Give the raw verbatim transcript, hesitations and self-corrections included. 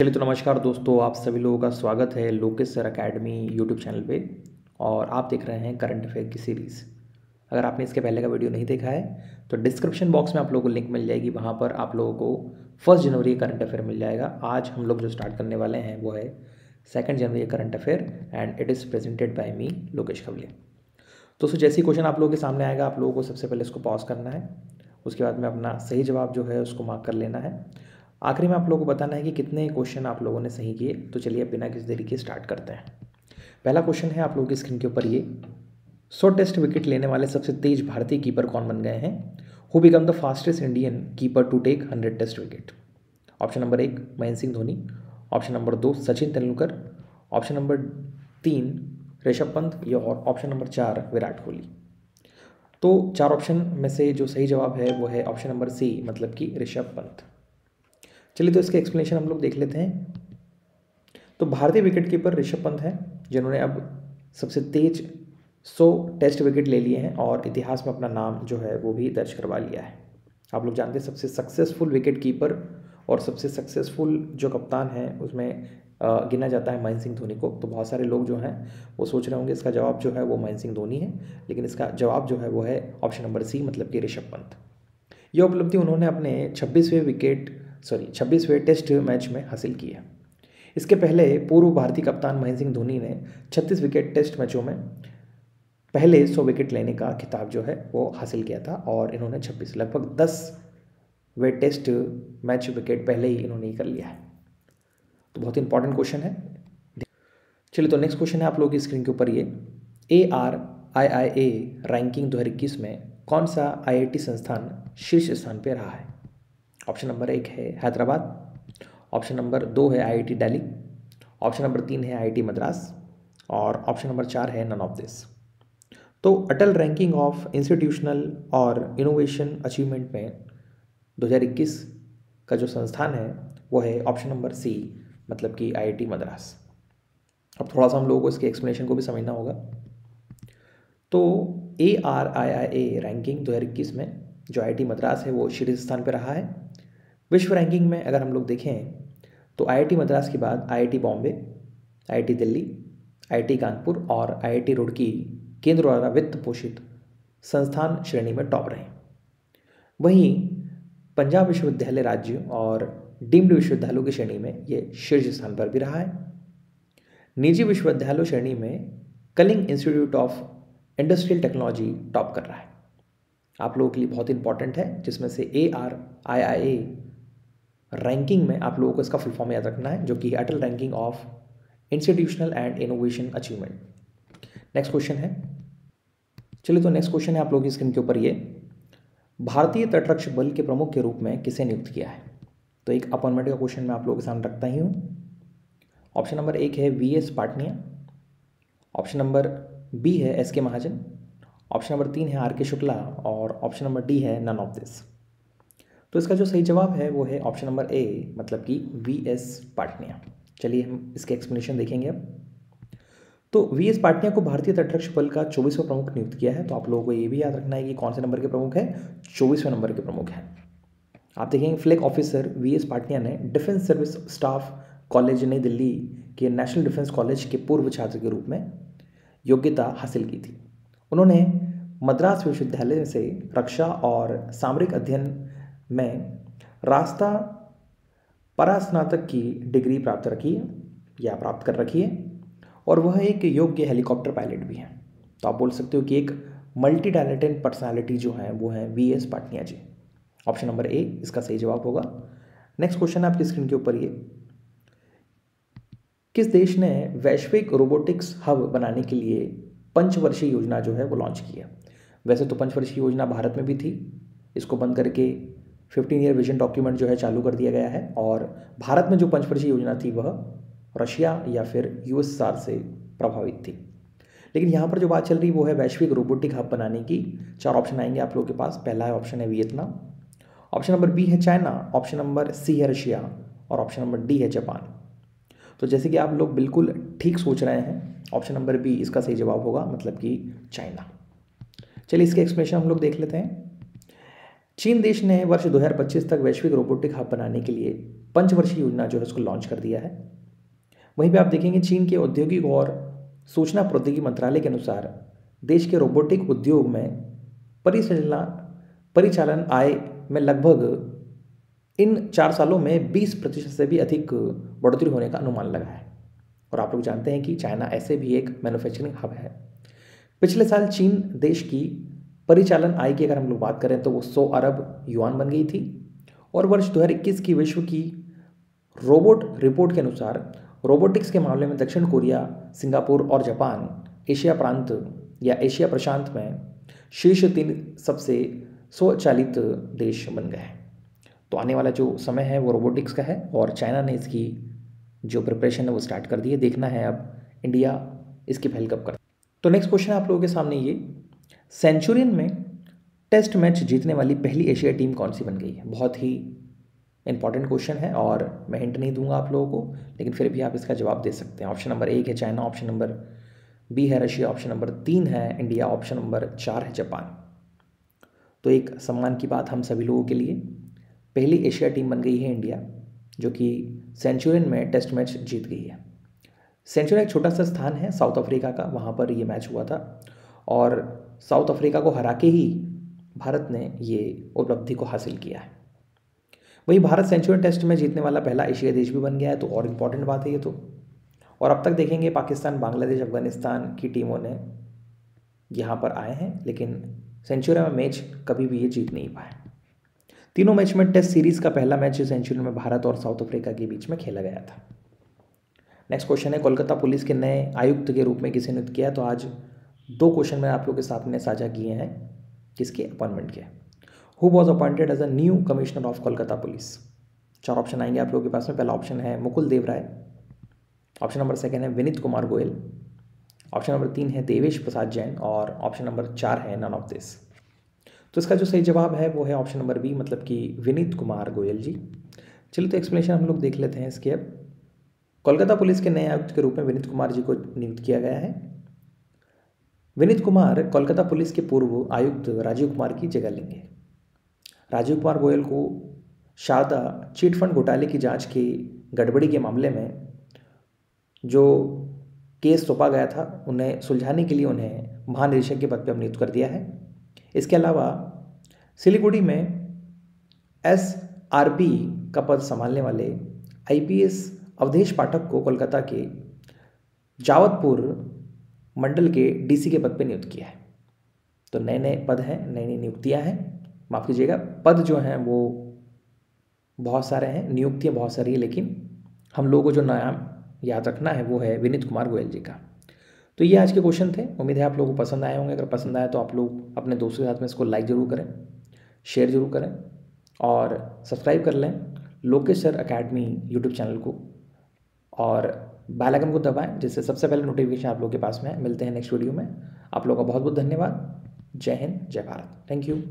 चलिए तो नमस्कार दोस्तों, आप सभी लोगों का स्वागत है Lokesh sir academy YouTube channel पे और आप देख रहे हैं करंट अफेयर की सीरीज़। अगर आपने इसके पहले का वीडियो नहीं देखा है तो डिस्क्रिप्शन बॉक्स में आप लोगों को लिंक मिल जाएगी, वहाँ पर आप लोगों को फर्स्ट जनवरी का करंट अफेयर मिल जाएगा। आज हम लोग जो स्टार्ट करने वाले हैं वो है सेकेंड जनवरी का current affair and it is presented by me Lokesh Khawle. दोस्तों जैसे ही क्वेश्चन आप लोगों के सामने आएगा, आप लोगों को सबसे पहले इसको पॉज करना है, उसके बाद में अपना सही जवाब जो है उसको मार्क कर लेना है। आखिरी में आप लोगों को बताना है कि कितने क्वेश्चन आप लोगों ने सही किए। तो चलिए अब बिना किसी देरी के स्टार्ट करते हैं। पहला क्वेश्चन है आप लोगों की स्क्रीन के ऊपर, ये सौ टेस्ट विकेट लेने वाले सबसे तेज भारतीय कीपर कौन बन गए हैं? Who become the fastest Indian keeper to take hundred test wicket? Option number एक महेंद्र सिंह धोनी, ऑप्शन नंबर दो सचिन तेंदुलकर, ऑप्शन नंबर तीन ऋषभ पंत या ऑप्शन नंबर चार विराट कोहली। तो चार ऑप्शन में से जो सही जवाब है वो है ऑप्शन नंबर सी, मतलब कि ऋषभ पंत। चलिए तो इसके एक्सप्लेनेशन हम लोग देख लेते हैं। तो भारतीय विकेटकीपर ऋषभ पंत हैं जिन्होंने अब सबसे तेज सौ टेस्ट विकेट ले लिए हैं और इतिहास में अपना नाम जो है वो भी दर्ज करवा लिया है। आप लोग जानते हैं सबसे सक्सेसफुल विकेटकीपर और सबसे सक्सेसफुल जो कप्तान हैं उसमें गिना जाता है महेंद्र सिंह धोनी को। तो बहुत सारे लोग जो हैं वो सोच रहे होंगे इसका जवाब जो है वो महेंद्र सिंह धोनी है, लेकिन इसका जवाब जो है वो है ऑप्शन नंबर सी, मतलब कि ऋषभ पंत। ये उपलब्धि उन्होंने अपने छब्बीसवें विकेट सॉरी छब्बीसवें टेस्ट मैच में हासिल की है। इसके पहले पूर्व भारतीय कप्तान महेंद्र सिंह धोनी ने छत्तीस विकेट टेस्ट मैचों में पहले सौ विकेट लेने का खिताब जो है वो हासिल किया था और इन्होंने छब्बीस लगभग दस वे टेस्ट मैच विकेट पहले ही इन्होंने कर लिया है। तो बहुत ही इंपॉर्टेंट क्वेश्चन है। चलिए तो नेक्स्ट क्वेश्चन है आप लोगों की स्क्रीन के ऊपर, ये A R I I A ranking दो हज़ार इक्कीस में कौन सा आई आई टी संस्थान शीर्ष स्थान पर रहा है? ऑप्शन नंबर एक है हैदराबाद, ऑप्शन नंबर दो है आईआईटी दिल्ली, ऑप्शन नंबर तीन है आईआईटी मद्रास और ऑप्शन नंबर चार है नन ऑफ दिस। तो अटल रैंकिंग ऑफ इंस्टीट्यूशनल और इनोवेशन अचीवमेंट में दो हज़ार इक्कीस का जो संस्थान है वो है ऑप्शन नंबर सी, मतलब कि आईआईटी मद्रास। अब थोड़ा सा हम लोगों को इसके एक्सप्लेनेशन को भी समझना होगा। तो A R I I A ranking दो हज़ार इक्कीस में जो आईआईटी मद्रास है वो शीर्ष स्थान पर रहा है। विश्व रैंकिंग में अगर हम लोग देखें तो आईआईटी मद्रास के बाद IIT Bombay, IIT Delhi, IIT Kanpur और आईआईटी रुड़की केंद्र द्वारा वित्त पोषित संस्थान श्रेणी में टॉप रहे। वहीं पंजाब विश्वविद्यालय राज्य और डीम्ड विश्वविद्यालयों की श्रेणी में ये शीर्ष स्थान पर भी रहा है। निजी विश्वविद्यालयों श्रेणी में Kalinga institute of industrial technology top कर रहा है। आप लोगों के लिए बहुत इंपॉर्टेंट है, जिसमें से A R I I A ranking में आप लोगों को इसका फुल फॉर्म याद रखना है, जो कि Atal ranking of institutional and innovation achievement. Next question है, चलिए तो नेक्स्ट क्वेश्चन है आप लोगों की स्क्रीन के ऊपर, ये भारतीय तटरक्षक बल के प्रमुख के रूप में किसे नियुक्त किया है? तो एक अपॉइंटमेंट का क्वेश्चन मैं आप लोगों के सामने रखता ही हूँ। ऑप्शन नंबर एक है V S Patania, option number B है S K Mahajan, option number तीन है आर के शुक्ला और ऑप्शन नंबर डी है नन ऑफ दिस। तो इसका जो सही जवाब है वो है ऑप्शन नंबर ए, मतलब कि वी एस पाटनिया। चलिए हम इसके एक्सप्लेनेशन देखेंगे अब। तो वी एस पाटनिया को भारतीय तटरक्षक बल का चौबीसवां प्रमुख नियुक्त किया है। तो आप लोगों को ये भी याद रखना है कि कौन से नंबर के प्रमुख है, चौबीसवें नंबर के प्रमुख है। आप देखेंगे flag officer V S Patania ने डिफेंस सर्विस स्टाफ कॉलेज नई दिल्ली के नेशनल डिफेंस कॉलेज के पूर्व छात्र के रूप में योग्यता हासिल की थी। उन्होंने मद्रास विश्वविद्यालय से रक्षा और सामरिक अध्ययन में रास्ता परास्नातक की डिग्री प्राप्त रखी है या प्राप्त कर रखी है और वह एक योग्य हेलीकॉप्टर पायलट भी हैं। तो आप बोल सकते हो कि एक मल्टी टैलेंटेड पर्सनालिटी जो है वो है V S Patania ji. Option number A इसका सही जवाब होगा। नेक्स्ट क्वेश्चन है आपकी स्क्रीन के ऊपर, ये किस देश ने वैश्विक रोबोटिक्स हब बनाने के लिए पंचवर्षीय योजना जो है वो लॉन्च की है? वैसे तो पंचवर्षीय योजना भारत में भी थी, इसको बंद करके फिफ्टीन ईयर विजन डॉक्यूमेंट जो है चालू कर दिया गया है और भारत में जो पंचवर्षीय योजना थी वह रशिया या फिर यूएसएसआर से प्रभावित थी। लेकिन यहाँ पर जो बात चल रही वो है वैश्विक रोबोटिक हब बनाने की। चार ऑप्शन आएंगे आप लोगों के पास। पहला ऑप्शन है वियतनाम, ऑप्शन नंबर बी है चाइना, ऑप्शन नंबर सी है रशिया और ऑप्शन नंबर डी है जापान। तो जैसे कि आप लोग बिल्कुल ठीक सोच रहे हैं, ऑप्शन नंबर बी इसका सही जवाब होगा, मतलब कि चाइना। चलिए इसके एक्सप्लेनेशन हम लोग देख लेते हैं। चीन देश ने वर्ष दो हज़ार पच्चीस तक वैश्विक रोबोटिक हब बनाने के लिए पंचवर्षीय योजना जो है उसको लॉन्च कर दिया है। वहीं पे आप देखेंगे चीन के औद्योगिक और सूचना प्रौद्योगिकी मंत्रालय के अनुसार देश के रोबोटिक उद्योग में परिचालन परिचालन आय में लगभग इन चार सालों में बीस प्रतिशत से भी अधिक बढ़ोतरी होने का अनुमान लगा है। और आप लोग जानते हैं कि चाइना ऐसे भी एक मैन्युफैक्चरिंग हब है। पिछले साल चीन देश की परिचालन आय की अगर हम लोग बात करें तो वो सौ अरब युआन बन गई थी। और वर्ष दो हज़ार इक्कीस की विश्व की रोबोट रिपोर्ट के अनुसार रोबोटिक्स के मामले में दक्षिण कोरिया, सिंगापुर और जापान एशिया प्रांत या एशिया प्रशांत में शीर्ष तीन सबसे स्वचालित देश बन गए हैं। तो आने वाला जो समय है वो रोबोटिक्स का है और चाइना ने इसकी जो प्रिपरेशन है वो स्टार्ट कर दी है। देखना है अब इंडिया इसकी पहल कब कर। तो नेक्स्ट क्वेश्चन आप लोगों के सामने ये, सेंचुरियन में टेस्ट मैच जीतने वाली पहली एशियाई टीम कौन सी बन गई है? बहुत ही इंपॉर्टेंट क्वेश्चन है और मैं हिंट नहीं दूंगा आप लोगों को, लेकिन फिर भी आप इसका जवाब दे सकते हैं। ऑप्शन नंबर एक है चाइना, ऑप्शन नंबर बी है रशिया, ऑप्शन नंबर तीन है इंडिया, ऑप्शन नंबर चार है जापान। तो एक सम्मान की बात हम सभी लोगों के लिए, पहली एशियाई टीम बन गई है इंडिया जो कि सेंचुरियन में टेस्ट मैच जीत गई है। सेंचुरियन एक छोटा सा स्थान है साउथ अफ्रीका का, वहाँ पर ये मैच हुआ था और साउथ अफ्रीका को हरा के ही भारत ने ये उपलब्धि को हासिल किया है। वही भारत सेंचुरियन टेस्ट में जीतने वाला पहला एशियाई देश भी बन गया है, तो और इम्पॉर्टेंट बात है ये तो। और अब तक देखेंगे पाकिस्तान, बांग्लादेश, अफगानिस्तान की टीमों ने यहाँ पर आए हैं लेकिन सेंचुरियन में मैच कभी भी ये जीत नहीं पाए। तीनों मैच में टेस्ट सीरीज़ का पहला मैच सेंचुरियन में भारत और साउथ अफ्रीका के बीच में खेला गया था। नेक्स्ट क्वेश्चन है, कोलकाता पुलिस के नए आयुक्त के रूप में किसे नियुक्त किया? तो आज दो क्वेश्चन मैंने आप लोगों के साथ में साझा किए हैं किसके अपॉइंटमेंट के। Who was appointed as a new commissioner of Kolkata police? चार ऑप्शन आएंगे आप लोगों के पास में। पहला ऑप्शन है Mukul Dev Rai, option number second है विनीत कुमार गोयल, ऑप्शन नंबर तीन है देवेश प्रसाद जैन और ऑप्शन नंबर चार है नन ऑफ दिस। तो इसका जो सही जवाब है वो है ऑप्शन नंबर बी, मतलब कि विनीत कुमार गोयल जी। चलिए तो एक्सप्लेनेशन हम लोग देख लेते हैं इसके। अब कोलकाता पुलिस के नए आयुक्त के रूप में विनीत कुमार जी को नियुक्त किया गया है। विनीत कुमार कोलकाता पुलिस के पूर्व आयुक्त राजीव कुमार की जगह लेंगे। राजीव कुमार गोयल को शारदा चिटफंड घोटाले की जांच की गड़बड़ी के मामले में जो केस सौंपा गया था उन्हें सुलझाने के लिए उन्हें महानिदेशक के पद पर नियुक्त कर दिया है। इसके अलावा सिलीगुड़ी में एस आर पी का पद संभालने वाले I P S Awadhesh Pathak को कोलकाता के जावतपुर मंडल के डीसी के पद पे नियुक्त किया है। तो नए नए पद हैं, नई नई नियुक्तियां हैं, माफ़ कीजिएगा पद जो हैं वो बहुत सारे हैं, नियुक्तियां बहुत सारी हैं, लेकिन हम लोगों को जो नाम याद रखना है वो है विनीत कुमार गोयल जी का। तो ये आज के क्वेश्चन थे, उम्मीद है आप लोगों को पसंद आए होंगे। अगर पसंद आया तो आप लोग अपने दोस्तों के साथ में इसको लाइक ज़रूर करें, शेयर ज़रूर करें और सब्सक्राइब कर लें Lokesh sir academy YouTube channel को और बेल आइकन को दबाएं जिससे सबसे पहले नोटिफिकेशन आप लोगों के पास में। मिलते हैं नेक्स्ट वीडियो में। आप लोगों का बहुत बहुत धन्यवाद। जय हिंद, जय भारत। Thank you.